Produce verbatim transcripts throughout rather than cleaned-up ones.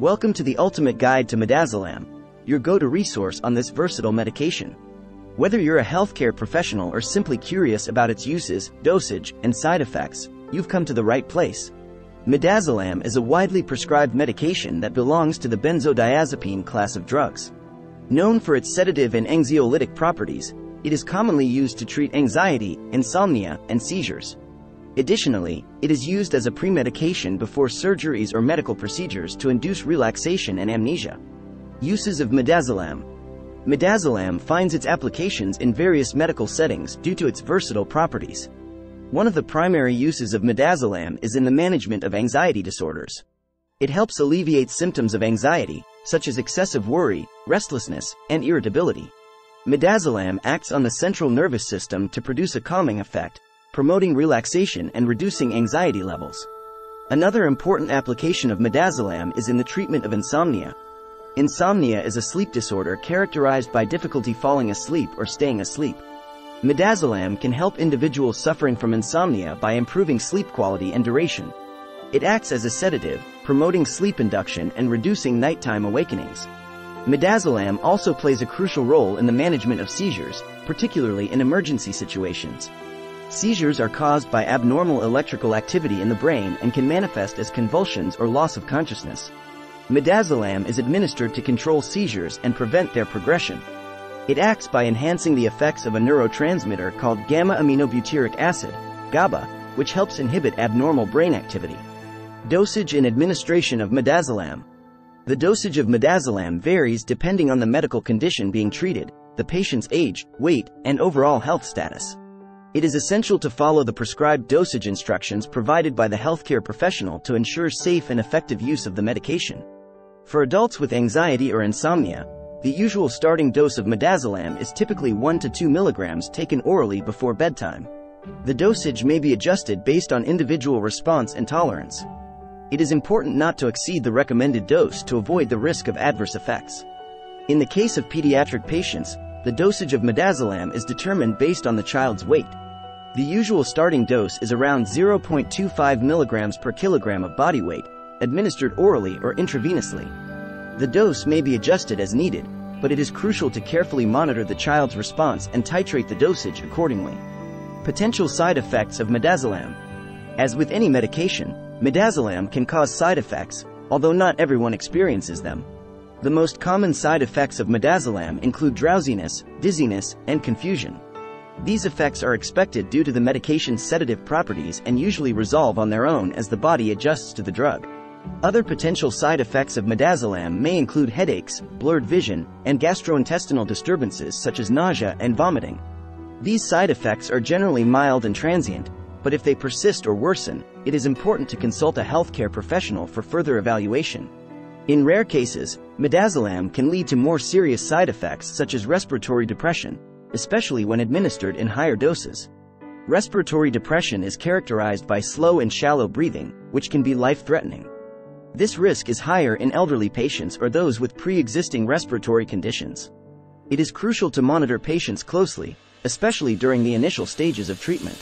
Welcome to the ultimate guide to midazolam, your go-to resource on this versatile medication. Whether you're a healthcare professional or simply curious about its uses, dosage, and side effects, you've come to the right place. Midazolam is a widely prescribed medication that belongs to the benzodiazepine class of drugs. Known for its sedative and anxiolytic properties, it is commonly used to treat anxiety, insomnia, and seizures. Additionally, it is used as a premedication before surgeries or medical procedures to induce relaxation and amnesia. Uses of midazolam. Midazolam finds its applications in various medical settings due to its versatile properties. One of the primary uses of midazolam is in the management of anxiety disorders. It helps alleviate symptoms of anxiety, such as excessive worry, restlessness, and irritability. Midazolam acts on the central nervous system to produce a calming effect, promoting relaxation and reducing anxiety levels. Another important application of midazolam is in the treatment of insomnia. Insomnia is a sleep disorder characterized by difficulty falling asleep or staying asleep. Midazolam can help individuals suffering from insomnia by improving sleep quality and duration. It acts as a sedative, promoting sleep induction and reducing nighttime awakenings. Midazolam also plays a crucial role in the management of seizures, particularly in emergency situations. Seizures are caused by abnormal electrical activity in the brain and can manifest as convulsions or loss of consciousness. Midazolam is administered to control seizures and prevent their progression. It acts by enhancing the effects of a neurotransmitter called gamma-aminobutyric acid, GABA, which helps inhibit abnormal brain activity. Dosage and administration of midazolam. The dosage of midazolam varies depending on the medical condition being treated, the patient's age, weight, and overall health status. It is essential to follow the prescribed dosage instructions provided by the healthcare professional to ensure safe and effective use of the medication. For adults with anxiety or insomnia, the usual starting dose of midazolam is typically one to two milligrams taken orally before bedtime. The dosage may be adjusted based on individual response and tolerance. It is important not to exceed the recommended dose to avoid the risk of adverse effects. In the case of pediatric patients, the dosage of midazolam is determined based on the child's weight. The usual starting dose is around zero point two five milligrams per kilogram of body weight, administered orally or intravenously. The dose may be adjusted as needed, but it is crucial to carefully monitor the child's response and titrate the dosage accordingly. Potential side effects of midazolam. As with any medication, midazolam can cause side effects, although not everyone experiences them. The most common side effects of midazolam include drowsiness, dizziness, and confusion. These effects are expected due to the medication's sedative properties and usually resolve on their own as the body adjusts to the drug. Other potential side effects of midazolam may include headaches, blurred vision, and gastrointestinal disturbances such as nausea and vomiting. These side effects are generally mild and transient, but if they persist or worsen, it is important to consult a healthcare professional for further evaluation. In rare cases, midazolam can lead to more serious side effects such as respiratory depression, especially when administered in higher doses. Respiratory depression is characterized by slow and shallow breathing, which can be life-threatening. This risk is higher in elderly patients or those with pre-existing respiratory conditions. It is crucial to monitor patients closely, especially during the initial stages of treatment.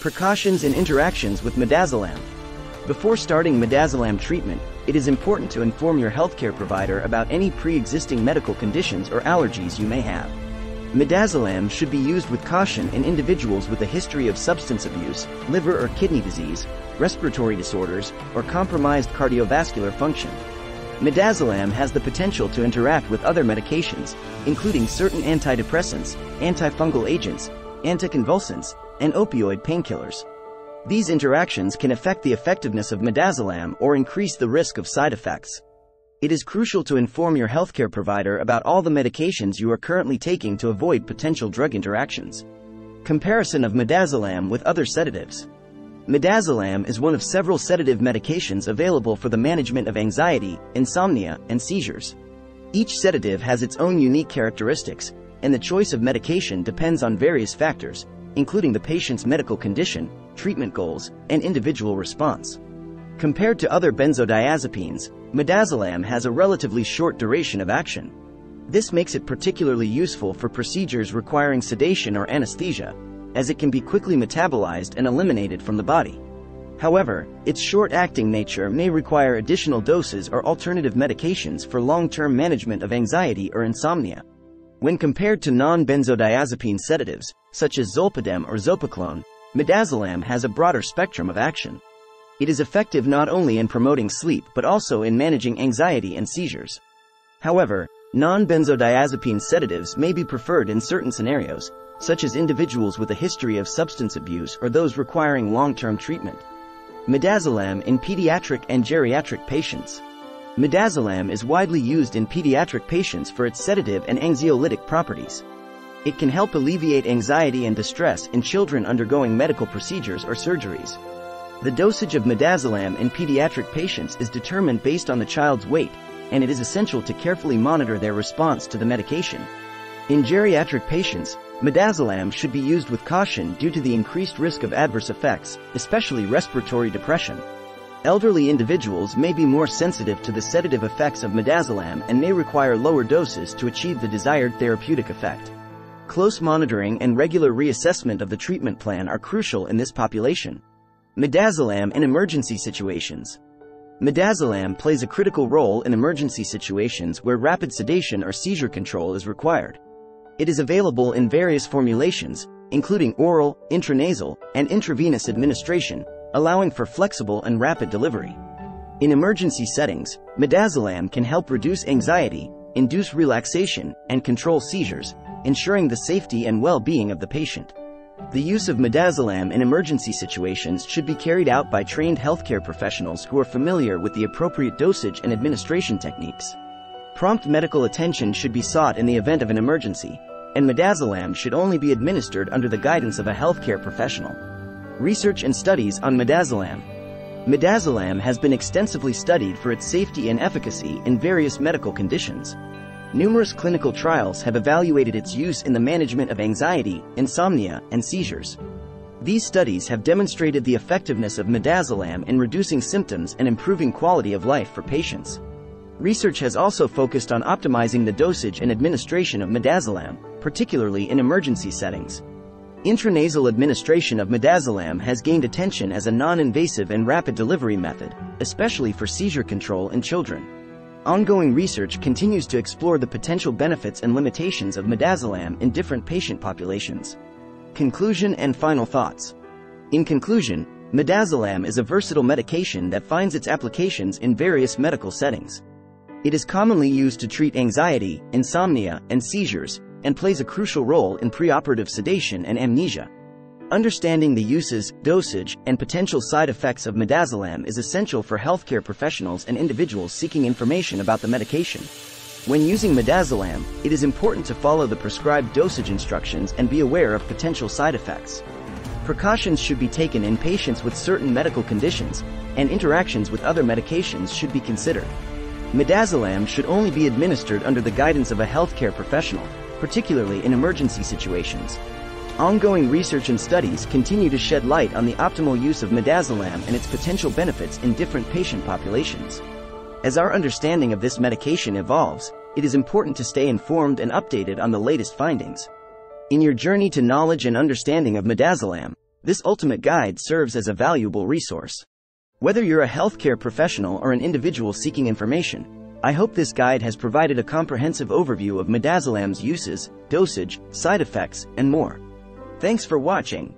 Precautions and interactions with midazolam. Before starting midazolam treatment, it is important to inform your healthcare provider about any pre-existing medical conditions or allergies you may have. Midazolam should be used with caution in individuals with a history of substance abuse, liver or kidney disease, respiratory disorders, or compromised cardiovascular function. Midazolam has the potential to interact with other medications, including certain antidepressants, antifungal agents, anticonvulsants, and opioid painkillers. These interactions can affect the effectiveness of midazolam or increase the risk of side effects. It is crucial to inform your healthcare provider about all the medications you are currently taking to avoid potential drug interactions. Comparison of midazolam with other sedatives. Midazolam is one of several sedative medications available for the management of anxiety, insomnia, and seizures. Each sedative has its own unique characteristics, and the choice of medication depends on various factors, including the patient's medical condition, treatment goals, and individual response. Compared to other benzodiazepines, midazolam has a relatively short duration of action. This makes it particularly useful for procedures requiring sedation or anesthesia, as it can be quickly metabolized and eliminated from the body. However, its short-acting nature may require additional doses or alternative medications for long-term management of anxiety or insomnia. When compared to non-benzodiazepine sedatives, such as zolpidem or zopiclone, midazolam has a broader spectrum of action. It is effective not only in promoting sleep but also in managing anxiety and seizures. However, non-benzodiazepine sedatives may be preferred in certain scenarios, such as individuals with a history of substance abuse or those requiring long-term treatment. Midazolam in pediatric and geriatric patients. Midazolam is widely used in pediatric patients for its sedative and anxiolytic properties. It can help alleviate anxiety and distress in children undergoing medical procedures or surgeries. The dosage of midazolam in pediatric patients is determined based on the child's weight, and it is essential to carefully monitor their response to the medication. In geriatric patients, midazolam should be used with caution due to the increased risk of adverse effects, especially respiratory depression. Elderly individuals may be more sensitive to the sedative effects of midazolam and may require lower doses to achieve the desired therapeutic effect. Close monitoring and regular reassessment of the treatment plan are crucial in this population. Midazolam in emergency situations. Midazolam plays a critical role in emergency situations where rapid sedation or seizure control is required. It is available in various formulations, including oral, intranasal, and intravenous administration, allowing for flexible and rapid delivery. In emergency settings, midazolam can help reduce anxiety, induce relaxation, and control seizures, ensuring the safety and well-being of the patient. The use of midazolam in emergency situations should be carried out by trained healthcare professionals who are familiar with the appropriate dosage and administration techniques. Prompt medical attention should be sought in the event of an emergency, and midazolam should only be administered under the guidance of a healthcare professional. Research and studies on midazolam. Midazolam has been extensively studied for its safety and efficacy in various medical conditions. Numerous clinical trials have evaluated its use in the management of anxiety, insomnia, and seizures. These studies have demonstrated the effectiveness of midazolam in reducing symptoms and improving quality of life for patients. Research has also focused on optimizing the dosage and administration of midazolam, particularly in emergency settings. Intranasal administration of midazolam has gained attention as a non-invasive and rapid delivery method, especially for seizure control in children. Ongoing research continues to explore the potential benefits and limitations of midazolam in different patient populations. Conclusion and final thoughts. In conclusion, midazolam is a versatile medication that finds its applications in various medical settings. It is commonly used to treat anxiety, insomnia, and seizures, and plays a crucial role in preoperative sedation and amnesia. Understanding the uses, dosage, and potential side effects of midazolam is essential for healthcare professionals and individuals seeking information about the medication. When using midazolam, it is important to follow the prescribed dosage instructions and be aware of potential side effects. Precautions should be taken in patients with certain medical conditions, and interactions with other medications should be considered. Midazolam should only be administered under the guidance of a healthcare professional, particularly in emergency situations. Ongoing research and studies continue to shed light on the optimal use of midazolam and its potential benefits in different patient populations. As our understanding of this medication evolves, it is important to stay informed and updated on the latest findings. In your journey to knowledge and understanding of midazolam, this ultimate guide serves as a valuable resource. Whether you're a healthcare professional or an individual seeking information, I hope this guide has provided a comprehensive overview of midazolam's uses, dosage, side effects, and more. Thanks for watching.